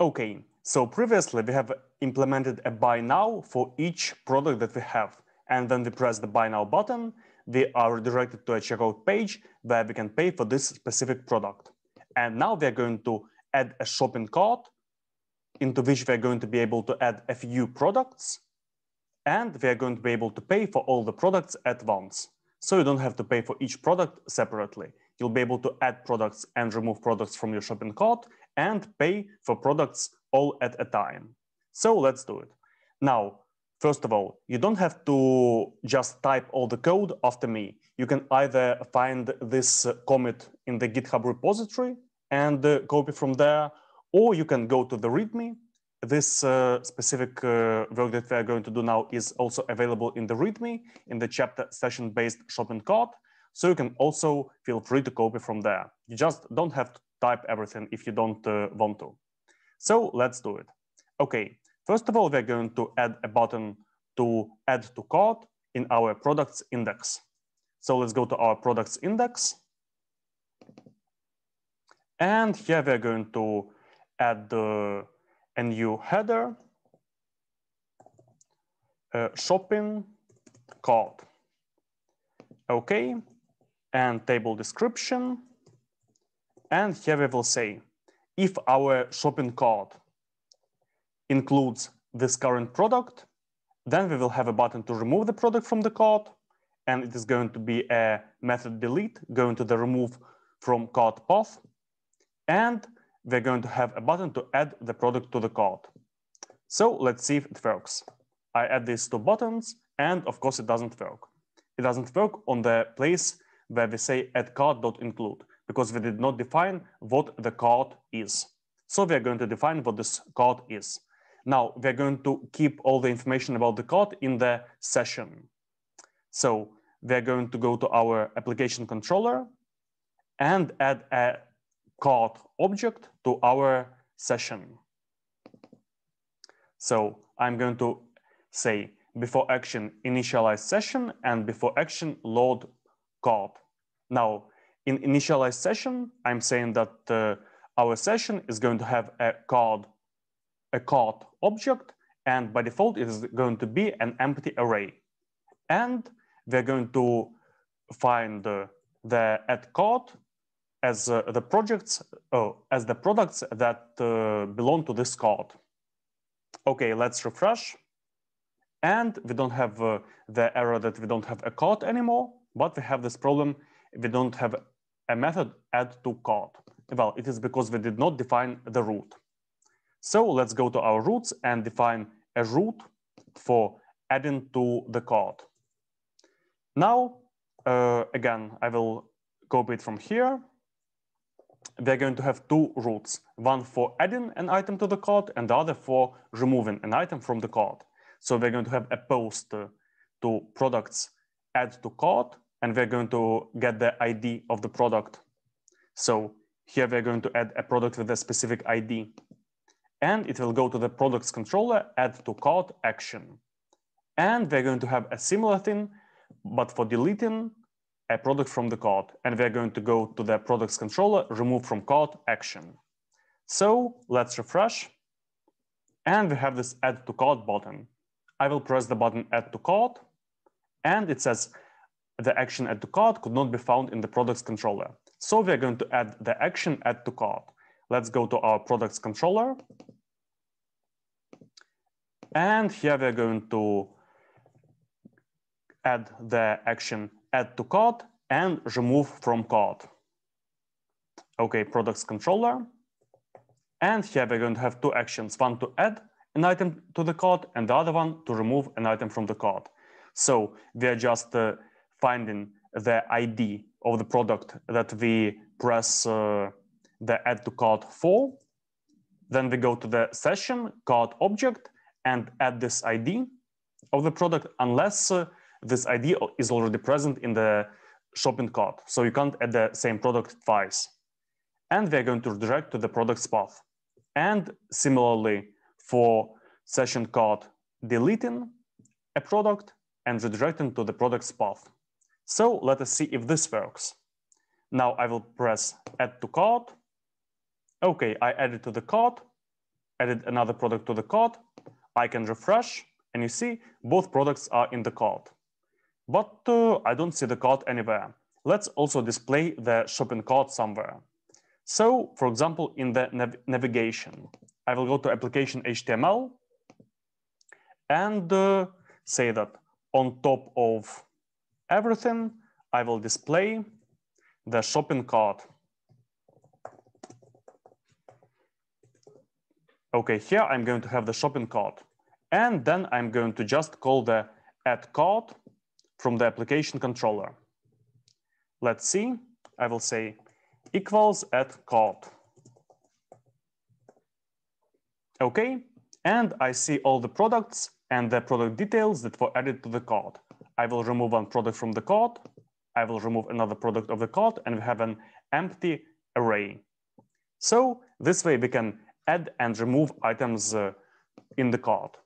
Okay, so previously we have implemented a buy now for each product that we have. And then we press the buy now button. We are directed to a checkout page where we can pay for this specific product. And now we are going to add a shopping cart into which we are going to be able to add a few products. And we are going to be able to pay for all the products at once. So you don't have to pay for each product separately. You'll be able to add products and remove products from your shopping cart and pay for products all at a time. So let's do it. Now, first of all, you don't have to just type all the code after me. You can either find this commit in the GitHub repository and copy from there, or you can go to the README. This specific work that we are going to do now is also available in the README in the chapter session-based shopping cart. So you can also feel free to copy from there. You just don't have to type everything if you don't want to. So let's do it. Okay, first of all, we're going to add a button to add to cart in our products index. So let's go to our products index. And here we're going to add a new header, shopping cart. Okay, and table description. And here we will say, if our shopping cart includes this current product, then we will have a button to remove the product from the cart, and it is going to be a method delete going to the remove from cart path, and we're going to have a button to add the product to the cart. So let's see if it works. I add these two buttons, and of course it doesn't work. It doesn't work on the place where we say add cart.include, because we did not define what the cart is. So we are going to define what this cart is. Now we are going to keep all the information about the cart in the session. So we are going to go to our application controller and add a cart object to our session. So I'm going to say before action initialize session and before action load cart. Now in initialize session, I'm saying that our session is going to have a cart object, and by default it is going to be an empty array. And we're going to find the add cart as the products that belong to this cart. Okay, let's refresh. And we don't have the error that we don't have a cart anymore, but we have this problem. We don't have a method add to cart. Well, it is because we did not define the root. So let's go to our roots and define a root for adding to the cart. Now, again, I will copy it from here. They're going to have two roots, one for adding an item to the cart and the other for removing an item from the cart. So we're going to have a post to products add to cart, and we're going to get the ID of the product. So here we're going to add a product with a specific ID, and it will go to the products controller add to cart action. And we're going to have a similar thing, but for deleting a product from the cart, and we're going to go to the products controller remove from cart action. So let's refresh, and we have this add to cart button. I will press the button add to cart, and it says the action add to cart could not be found in the products controller. So we're going to add the action add to cart. Let's go to our products controller. And here we're going to add the action add to cart and remove from cart. Okay, products controller. And here we're going to have two actions, one to add an item to the cart and the other one to remove an item from the cart. So we are just finding the ID of the product that we press the add to cart for. Then we go to the session cart object and add this ID of the product unless this ID is already present in the shopping cart. So you can't add the same product twice. And we're going to direct to the products path. And similarly for session cart deleting a product and redirecting to the products path. So let us see if this works. Now I will press add to cart. Okay, I add it to the cart. added another product to the code. I can refresh, and you see both products are in the code. But I don't see the code anywhere. Let's also display the shopping cart somewhere. So, for example, in the navigation, I will go to application HTML and say that on top of everything, I will display the shopping cart. Okay, here I'm going to have the shopping cart, and then I'm going to just call the add cart from the application controller. Let's see, I will say equals add cart. Okay, and I see all the products and the product details that were added to the cart. I will remove one product from the cart. I will remove another product of the cart, and we have an empty array. So this way we can add and remove items in the cart.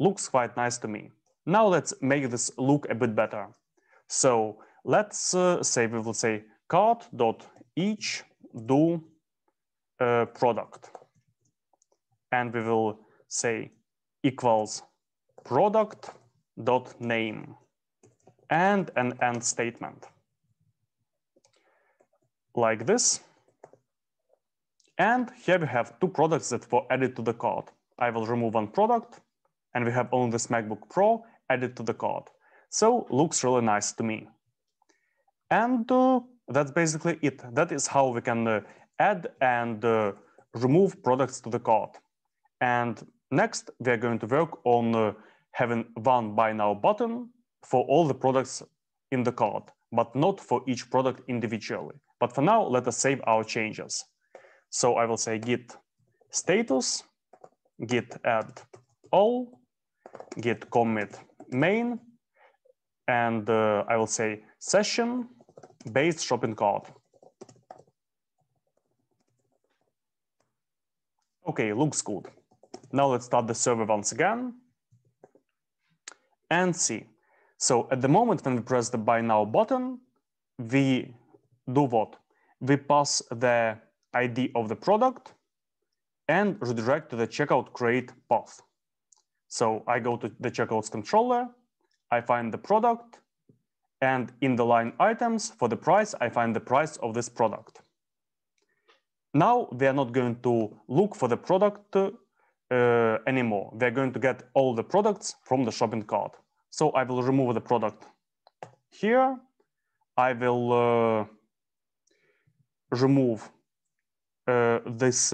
Looks quite nice to me. Now let's make this look a bit better. So let's say we will say cart.each do product, and we will say equals product.name and an end statement like this. And here we have two products that were added to the cart. I will remove one product, and we have only this MacBook Pro added to the cart. So looks really nice to me. And that's basically it. That is how we can add and remove products to the cart. And next, we are going to work on having one buy now button for all the products in the cart, but not for each product individually. But for now, let us save our changes. So I will say git status, git add all, git commit main, and I will say session based shopping cart. Okay, looks good. Now let's start the server once again and see. So at the moment when we press the buy now button, we do what? We pass the ID of the product and redirect to the checkout create path. So I go to the checkouts controller, I find the product, and in the line items for the price, I find the price of this product. Now we are not going to look for the product anymore. We are going to get all the products from the shopping cart. So I will remove the product here. I will remove this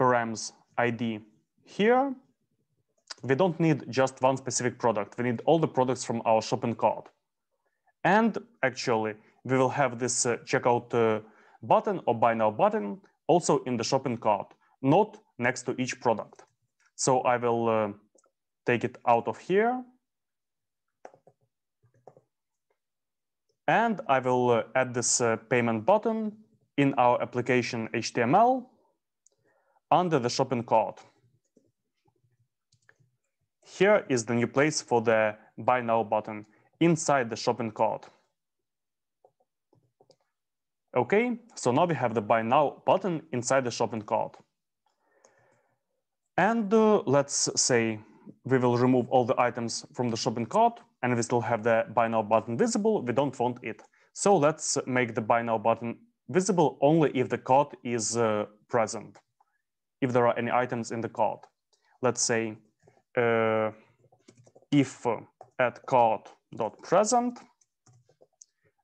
params ID here. We don't need just one specific product. We need all the products from our shopping cart. And actually, we will have this checkout button or buy now button also in the shopping cart, not next to each product. So I will take it out of here. And I will add this payment button in our application HTML under the shopping cart. Here is the new place for the buy now button inside the shopping cart. Okay, so now we have the buy now button inside the shopping cart. And let's say we will remove all the items from the shopping cart, and we still have the buy now button visible. We don't want it. So let's make the buy now button visible only if the cart is present, if there are any items in the cart. Let's say if at cart.present,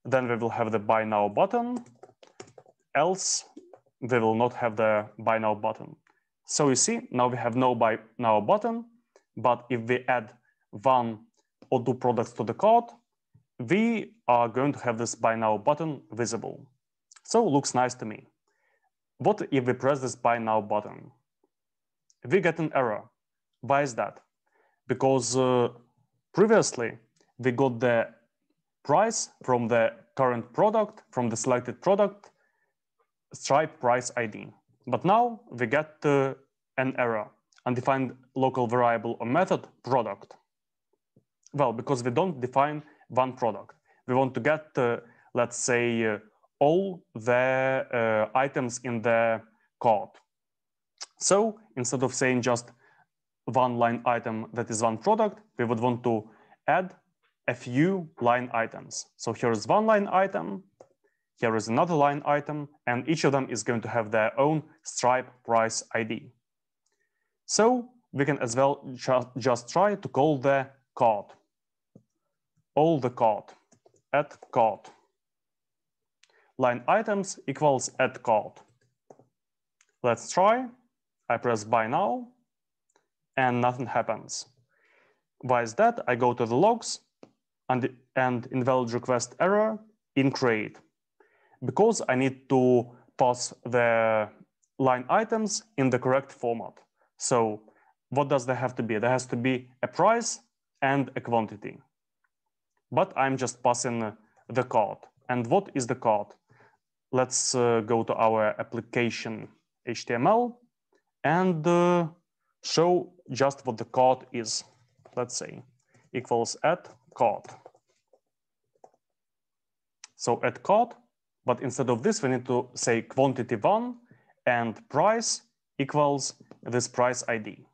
then we will have the buy now button, else we will not have the buy now button. So you see, now we have no buy now button, but if we add one or two products to the cart, we are going to have this buy now button visible. So it looks nice to me. What if we press this buy now button? We get an error. Why is that? Because previously we got the price from the current product, from the selected product, Stripe price ID. But now we get an error, undefined local variable or method product. Well, because we don't define one product. We want to get, let's say, all the items in the cart. So instead of saying just one line item that is one product, we would want to add a few line items. So here is one line item, here is another line item, and each of them is going to have their own Stripe price ID. So we can as well just try to call the cart, all the cart, add cart. Line items equals add cart. Let's try. I press buy now, and nothing happens. Why is that? I go to the logs and invalid request error in create. Because I need to pass the line items in the correct format. So what does there have to be? There has to be a price and a quantity. But I'm just passing the card. And what is the card? Let's go to our application HTML and show just what the card is. Let's say equals add card. So add card. But instead of this, we need to say quantity one and price equals this price ID.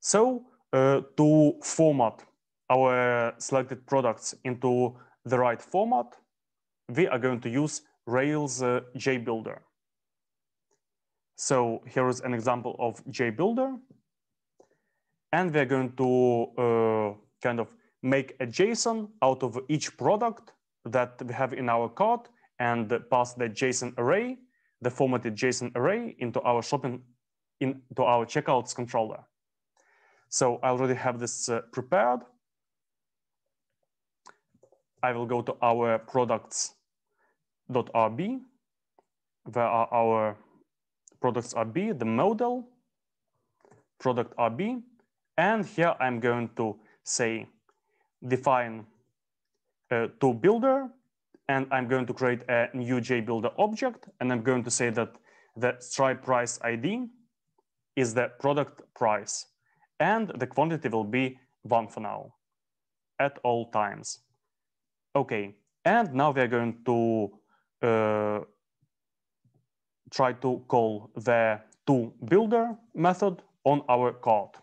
So to format our selected products into the right format, we are going to use Rails JBuilder. So here is an example of JBuilder. And we're going to kind of make a JSON out of each product that we have in our cart and pass the JSON array, the formatted JSON array into our shopping, into our checkouts controller. So I already have this prepared. I will go to our products.rb, where are our products RB, the model, product RB. And here I'm going to say define to builder, and I'm going to create a new JBuilder object, and I'm going to say that the Stripe price ID is the product price, and the quantity will be one for now, at all times. Okay, and now we're going to try to call the toBuilder method on our cart.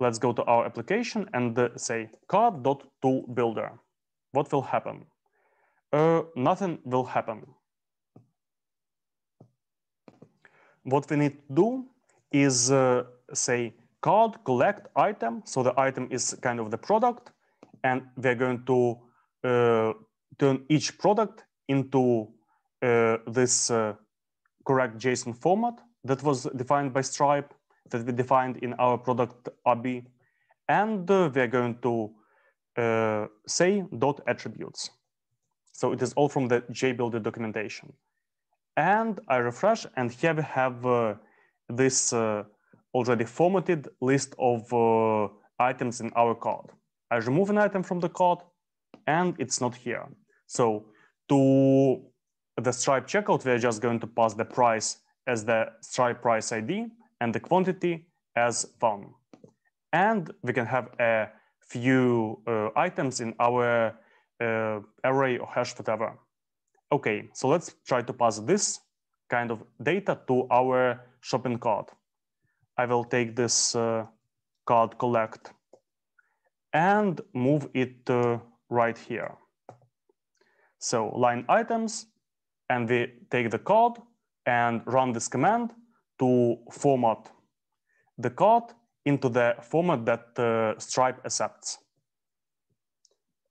Let's go to our application and say cart.toBuilder. What will happen? Nothing will happen. What we need to do is say cart collect item. So the item is kind of the product, and we're going to turn each product into this correct JSON format that was defined by Stripe, that we defined in our product RB, and we're going to say dot attributes. So it is all from the JBuilder documentation. And I refresh, and here we have this already formatted list of items in our cart. I remove an item from the cart, and it's not here. So to the Stripe checkout, we're just going to pass the price as the Stripe price ID, and the quantity as one. And we can have a few items in our array or hash, whatever. Okay, so let's try to pass this kind of data to our shopping cart. I will take this cart collect and move it right here. So line items, and we take the cart and run this command to format the cart into the format that Stripe accepts.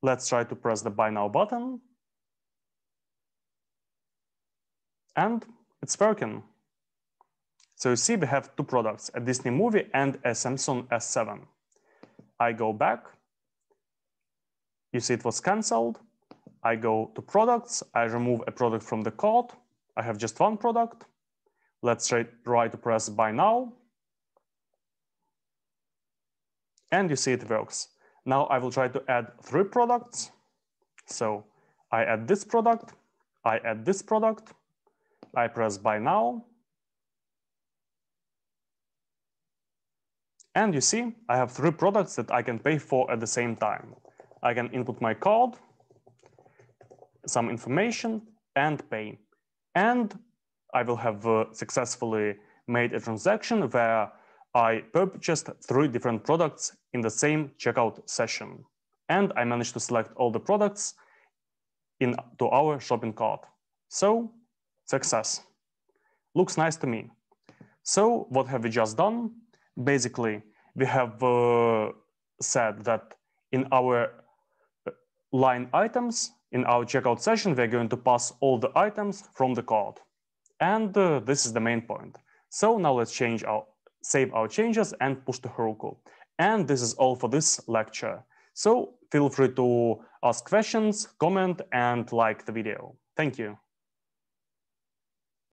Let's try to press the buy now button. And it's working. So you see we have two products, a Disney movie and a Samsung S7. I go back. You see it was canceled. I go to products. I remove a product from the cart. I have just one product. Let's try to press buy now. And you see it works. Now I will try to add three products. So I add this product, I add this product, I press buy now. And you see, I have three products that I can pay for at the same time. I can input my card, some information, and pay. And I will have successfully made a transaction where I purchased 3 different products in the same checkout session. And I managed to select all the products into our shopping cart. So success. Looks nice to me. So what have we just done? Basically, we have said that in our line items, in our checkout session, we're going to pass all the items from the cart. And this is the main point. So now let's save our changes and push to Heroku. And this is all for this lecture. So feel free to ask questions, comment, and like the video. Thank you.